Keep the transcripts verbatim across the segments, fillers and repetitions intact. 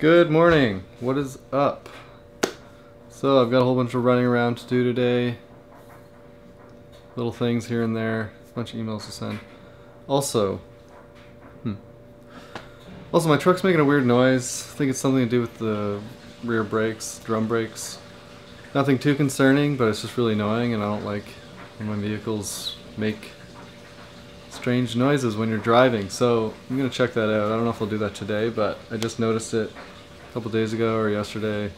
Good morning. What is up? So I've got a whole bunch of running around to do today. Little things here and there. A bunch of emails to send. Also, hmm. also my truck's making a weird noise. I think it's something to do with the rear brakes, drum brakes. Nothing too concerning, but it's just really annoying, and I don't like when my vehicles make strange noises when you're driving, so I'm gonna check that out. I don't know if I'll do that today, but I just noticed it a couple days ago or yesterday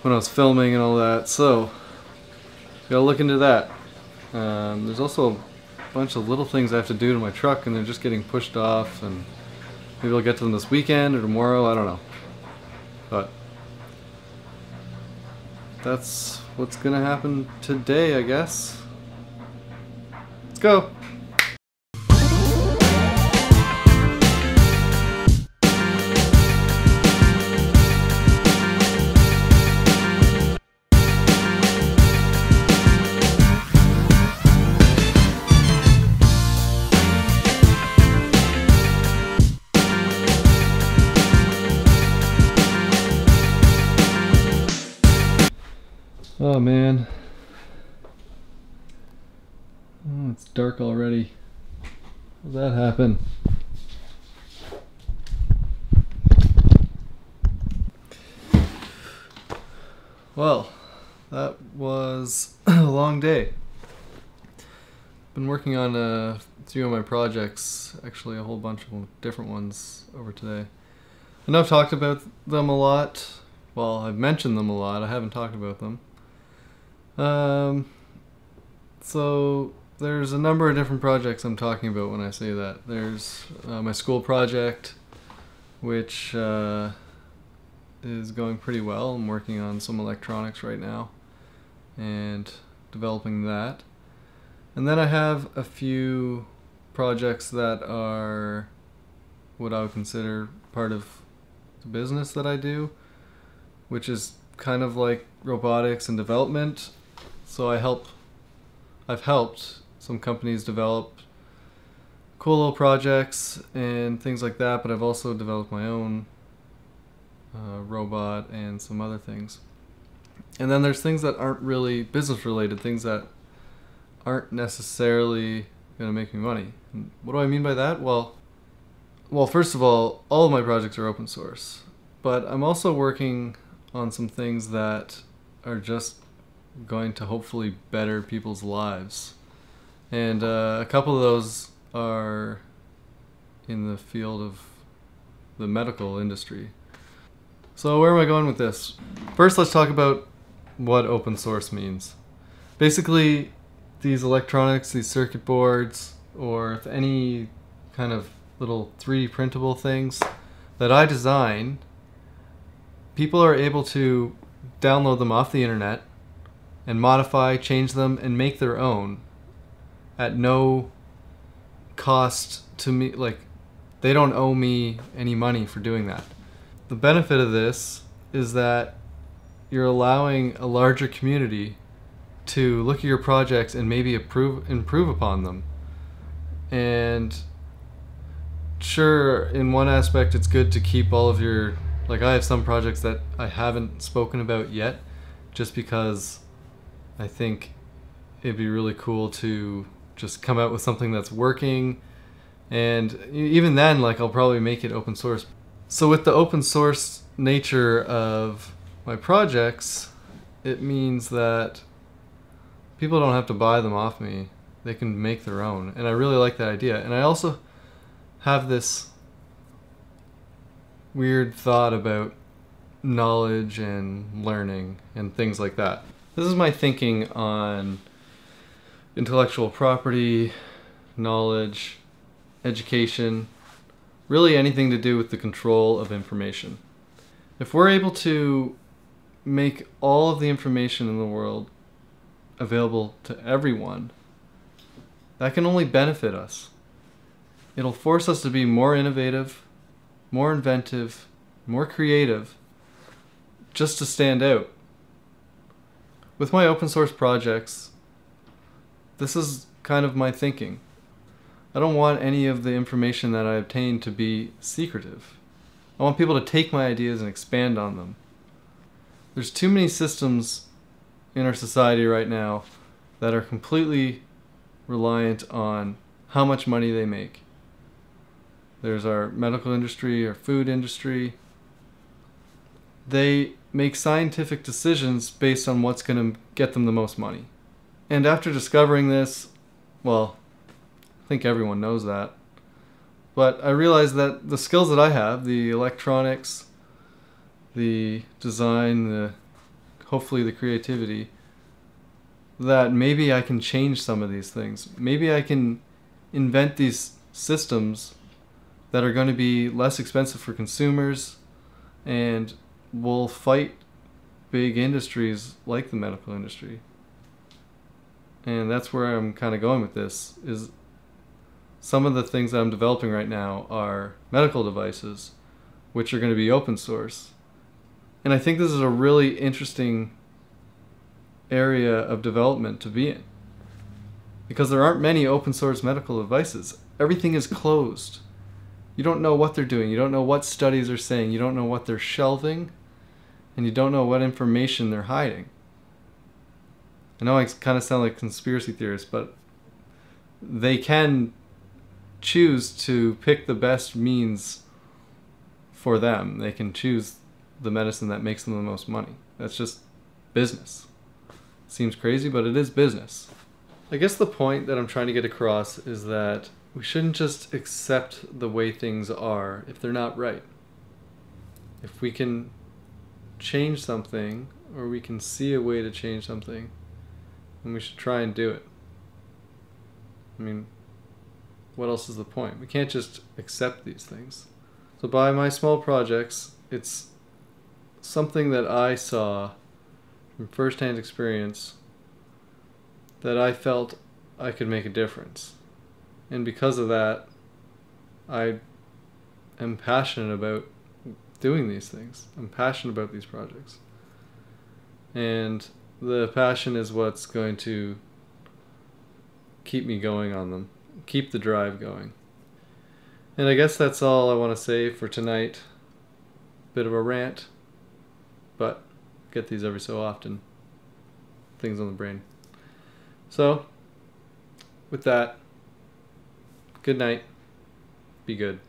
when I was filming and all that, so gotta look into that. Um, there's also a bunch of little things I have to do to my truck, and they're just getting pushed off, and maybe I'll get to them this weekend or tomorrow, I don't know, but that's what's gonna happen today, I guess. Let's go! Oh man, oh, it's dark already. How'd that happen? Well, that was a long day. Been working on a few of my projects, actually a whole bunch of different ones over today. I know I've talked about them a lot. Well, I've mentioned them a lot. I haven't talked about them. Um, so there's a number of different projects I'm talking about when I say that. There's uh, my school project, which uh, is going pretty well. I'm working on some electronics right now and developing that. And then I have a few projects that are what I would consider part of the business that I do, which is kind of like robotics and development. So I help, I've helped some companies develop cool little projects and things like that, but I've also developed my own uh, robot and some other things. And then there's things that aren't really business related, things that aren't necessarily gonna make me money. And what do I mean by that? Well, well, first of all, all of my projects are open source, but I'm also working on some things that are just going to hopefully better people's lives. And uh, a couple of those are in the field of the medical industry. So where am I going with this? First, let's talk about what open source means. Basically, these electronics, these circuit boards, or any kind of little three D printable things that I design, people are able to download them off the internet and modify, change them, and make their own at no cost to me. Like, they don't owe me any money for doing that. The benefit of this is that you're allowing a larger community to look at your projects and maybe improve, improve upon them. And sure, in one aspect, it's good to keep all of your, like, I have some projects that I haven't spoken about yet just because I think it'd be really cool to just come out with something that's working, and even then, like, I'll probably make it open source. So with the open source nature of my projects, it means that people don't have to buy them off me. They can make their own, and I really like that idea. And I also have this weird thought about knowledge and learning and things like that. This is my thinking on intellectual property, knowledge, education, really anything to do with the control of information. If we're able to make all of the information in the world available to everyone, that can only benefit us. It'll force us to be more innovative, more inventive, more creative, just to stand out. With my open source projects, this is kind of my thinking. I don't want any of the information that I obtain to be secretive. I want people to take my ideas and expand on them. There's too many systems in our society right now that are completely reliant on how much money they make. There's our medical industry, our food industry. They make scientific decisions based on what's going to get them the most money. And after discovering this, well, I think everyone knows that, but I realized that the skills that I have, the electronics, the design, the hopefully the creativity, that maybe I can change some of these things. Maybe I can invent these systems that are going to be less expensive for consumers and will fight big industries like the medical industry. And that's where I'm kind of going with this, is some of the things that I'm developing right now are medical devices, which are going to be open source. And I think this is a really interesting area of development to be in, because there aren't many open source medical devices. Everything is closed. You don't know what they're doing. You don't know what studies are saying. You don't know what they're shelving, and you don't know what information they're hiding. I know I kind of sound like conspiracy theorists, but they can choose to pick the best means for them. They can choose the medicine that makes them the most money. That's just business. Seems crazy, but it is business. I guess the point that I'm trying to get across is that we shouldn't just accept the way things are if they're not right. If we can change something, or we can see a way to change something, and we should try and do it. I mean, what else is the point? We can't just accept these things. So by my small projects, it's something that I saw from first-hand experience that I felt I could make a difference. And because of that, I am passionate about doing these things. I'm passionate about these projects. And the passion is what's going to keep me going on them, keep the drive going. And I guess that's all I want to say for tonight. Bit of a rant, but get these every so often. Things on the brain. So, with that, good night. Be good.